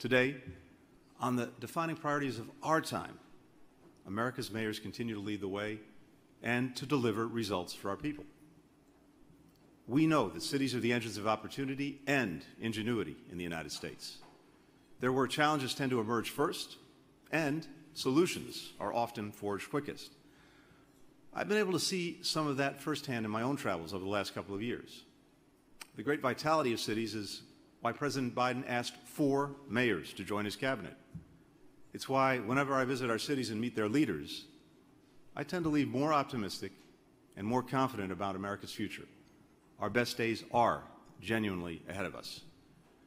Today, on the defining priorities of our time, America's mayors continue to lead the way and to deliver results for our people. We know that cities are the engines of opportunity and ingenuity in the United States. They're where challenges tend to emerge first, and solutions are often forged quickest. I've been able to see some of that firsthand in my own travels over the last couple of years. The great vitality of cities is why President Biden asked 4 mayors to join his cabinet. It's why whenever I visit our cities and meet their leaders, I tend to leave more optimistic and more confident about America's future. Our best days are genuinely ahead of us.